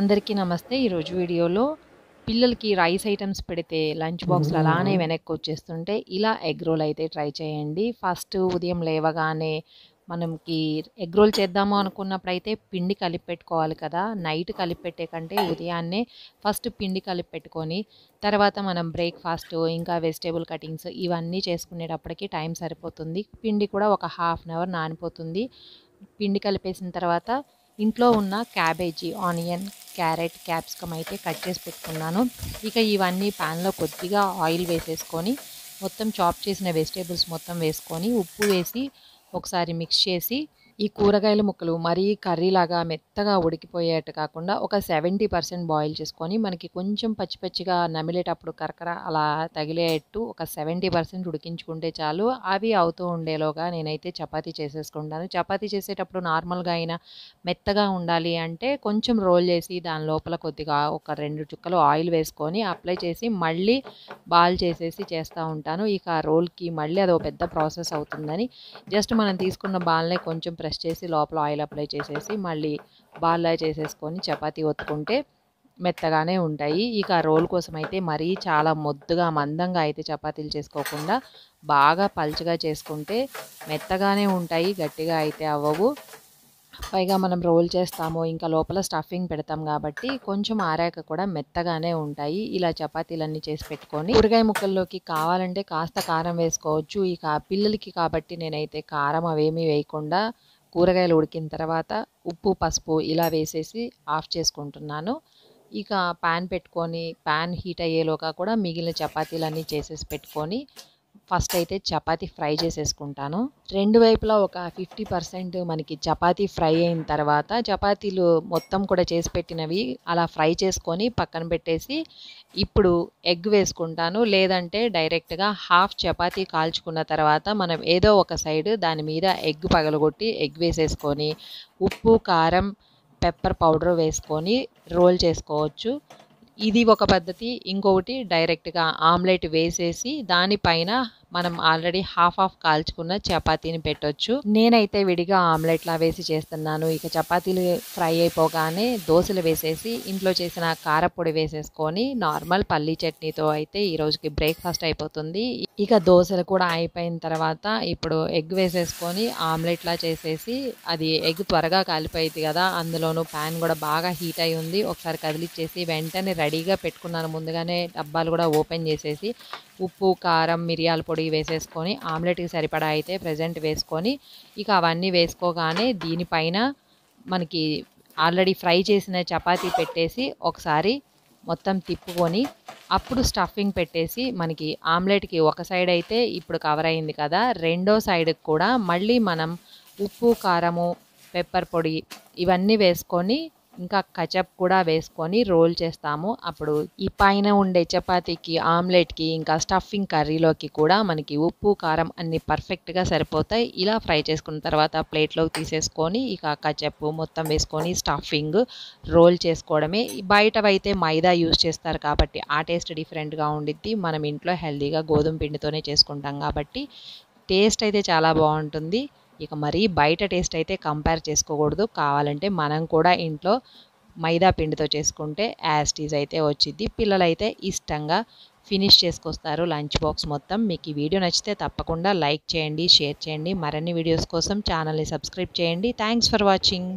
అందరికీ నమస్తే। ఈరోజు వీడియోలో పిల్లలకి రైస్ ఐటమ్స్ పెడితే లంచ్ బాక్స్లో అలానే వెనక్కి వచ్చేస్తుంటే ఇలా ఎగ్ రోల్ అయితే ట్రై చేయండి। ఫస్ట్ ఉదయం లేవగానే మనకి ఎగ్ రోల్ చేద్దాము అనుకున్నప్పుడు అయితే పిండి కలిపి పెట్టుకోవాలి కదా, నైట్ కలిపి పెట్టే కంటే ఉదయాన్నే ఫస్ట్ పిండి కలిపి పెట్టుకొని తర్వాత మనం బ్రేక్ఫాస్ట్ ఇంకా వెజిటేబుల్ కటింగ్స్ ఇవన్నీ చేసుకునేటప్పటికి టైం సరిపోతుంది। పిండి కూడా ఒక 1/2 అవర్ నానిపోతుంది। పిండి కలిపేసిన తర్వాత ఇంట్లో ఉన్న క్యాబేజీ, ఆనియన్, క్యారెట్, క్యాప్సికమ్ అయితే కట్ చేసి పెట్టుకున్నాను। ఇక ఇవన్నీ ప్యాన్లో కొద్దిగా ఆయిల్ వేసేసుకొని మొత్తం చాప్ చేసిన వెజిటేబుల్స్ మొత్తం వేసుకొని ఉప్పు వేసి ఒకసారి మిక్స్ చేసి ఈ కూరగాయల ముక్కలు మరీ కర్రీలాగా మెత్తగా ఉడికిపోయేట్టు కాకుండా ఒక 70% బాయిల్ చేసుకొని మనకి కొంచెం పచ్చిపచ్చిగా నమిలేటప్పుడు కరకర అలా తగిలేట్టు ఒక 70% ఉడికించుకుంటే చాలు। అవి అవుతూ ఉండేలోగా నేనైతే చపాతీ చేసేసుకుంటాను। చపాతీ చేసేటప్పుడు నార్మల్గా అయినా మెత్తగా ఉండాలి అంటే కొంచెం రోల్ చేసి దాని లోపల కొద్దిగా ఒక 2 చుక్కలు ఆయిల్ వేసుకొని అప్లై చేసి మళ్ళీ బాల్ చేసేసి చేస్తూ ఉంటాను। ఇక ఆ రోల్కి మళ్ళీ అదో పెద్ద ప్రాసెస్ అవుతుందని జస్ట్ మనం తీసుకున్న బాల్నే కొంచెం ప్రెస్ చేసి లోపల ఆయిల్ అప్లై చేసేసి మళ్ళీ బాల్లా చేసేసుకొని చపాతీ ఒత్తుకుంటే మెత్తగానే ఉంటాయి। ఇక రోల్ కోసం అయితే మరీ చాలా మొద్దుగా మందంగా అయితే చపాతీలు చేసుకోకుండా బాగా పల్చగా చేసుకుంటే మెత్తగానే ఉంటాయి, గట్టిగా అయితే అవ్వవు। పైగా మనం రోల్ చేస్తాము ఇంకా లోపల స్టఫింగ్ పెడతాం కాబట్టి కొంచెం ఆరాక కూడా మెత్తగానే ఉంటాయి। ఇలా చపాతీలన్నీ చేసి పెట్టుకొని కూరగాయ ముక్కల్లోకి కావాలంటే కాస్త కారం వేసుకోవచ్చు। ఇక పిల్లలకి కాబట్టి నేనైతే కారం అవేమీ వేయకుండా కూరగాయలు ఉడికిన తర్వాత ఉప్పు పసుపు ఇలా వేసేసి ఆఫ్ చేసుకుంటున్నాను। ఇక ప్యాన్ పెట్టుకొని ప్యాన్ హీట్ అయ్యేలోగా కూడా మిగిలిన చపాతీలన్నీ చేసేసి పెట్టుకొని ఫస్ట్ అయితే చపాతీ ఫ్రై చేసేసుకుంటాను। 2 వైపులా ఒక 50% మనకి చపాతీ ఫ్రై అయిన తర్వాత చపాతీలు మొత్తం కూడా చేసి పెట్టినవి అలా ఫ్రై చేసుకొని పక్కన పెట్టేసి ఇప్పుడు ఎగ్ వేసుకుంటాను। లేదంటే డైరెక్ట్గా 1/2 చపాతీ కాల్చుకున్న తర్వాత మనం ఏదో ఒక సైడ్ దాని మీద ఎగ్ పగలగొట్టి ఎగ్ వేసేసుకొని ఉప్పు కారం పెప్పర్ పౌడర్ వేసుకొని రోల్ చేసుకోవచ్చు। ఇది ఒక పద్ధతి। ఇంకొకటి డైరెక్ట్గా ఆమ్లెట్ వేసేసి దానిపైన మనం ఆల్రెడీ 1/2 కాల్చుకున్న చపాతీని పెట్టొచ్చు। నేనైతే విడిగా ఆమ్లెట్లా వేసి చేస్తున్నాను। ఇక చపాతీలు ఫ్రై అయిపోగానే దోశలు వేసేసి ఇంట్లో చేసిన కారపొడి వేసేసుకొని నార్మల్ పల్లీ చట్నీతో అయితే ఈరోజుకి బ్రేక్ఫాస్ట్ అయిపోతుంది। ఇక దోశలు కూడా అయిపోయిన తర్వాత ఇప్పుడు ఎగ్ వేసేసుకొని ఆమ్లెట్లా చేసేసి అది ఎగ్ త్వరగా కాలిపోయింది కదా, అందులోనూ ప్యాన్ కూడా బాగా హీట్ అయి ఉంది, ఒకసారి కదిలిచ్చేసి వెంటనే రెడీగా పెట్టుకున్నాను। ముందుగానే డబ్బాలు కూడా ఓపెన్ చేసేసి ఉప్పు కారం మిరియాల పొడి వేసేసుకొని ఆమ్లెట్కి సరిపడా అయితే ప్రెజెంట్ వేసుకొని ఇక అవన్నీ వేసుకోగానే దీనిపైన మనకి ఆల్రెడీ ఫ్రై చేసిన చపాతీ పెట్టేసి ఒకసారి మొత్తం తిప్పుకొని అప్పుడు స్టఫింగ్ పెట్టేసి మనకి ఆమ్లెట్కి ఒక సైడ్ అయితే ఇప్పుడు కవర్ అయింది కదా, రెండో సైడ్కి కూడా మళ్ళీ మనం ఉప్పు కారము పెప్పర్ పొడి ఇవన్నీ వేసుకొని ఇంకా కచప్ కూడా వేసుకొని రోల్ చేస్తాము। అప్పుడు ఈ పైన ఉండే చపాతీకి ఆమ్లెట్కి ఇంకా స్టఫింగ్ కర్రీలోకి కూడా మనకి ఉప్పు కారం అన్నీ పర్ఫెక్ట్గా సరిపోతాయి। ఇలా ఫ్రై చేసుకున్న తర్వాత ప్లేట్లోకి తీసేసుకొని ఇక కచప్ మొత్తం వేసుకొని స్టఫింగ్ రోల్ చేసుకోవడమే। బయటవైతే మైదా యూజ్ చేస్తారు కాబట్టి ఆ టేస్ట్ డిఫరెంట్గా ఉండిద్ది, మనం ఇంట్లో హెల్దీగా గోధుమ పిండితోనే చేసుకుంటాం కాబట్టి టేస్ట్ అయితే చాలా బాగుంటుంది। ఇక మరీ బయట టేస్ట్ అయితే కంపేర్ చేసుకోకూడదు, కావాలంటే మనం కూడా ఇంట్లో మైదా పిండితో చేసుకుంటే యాజ్ టీజ్ అయితే వచ్చిద్ది, పిల్లలైతే ఇష్టంగా ఫినిష్ చేసుకొస్తారు లంచ్ బాక్స్ మొత్తం। మీకు ఈ వీడియో నచ్చితే తప్పకుండా లైక్ చేయండి, షేర్ చేయండి, మరిన్ని వీడియోస్ కోసం ఛానల్ని సబ్స్క్రైబ్ చేయండి। Thanks for watching.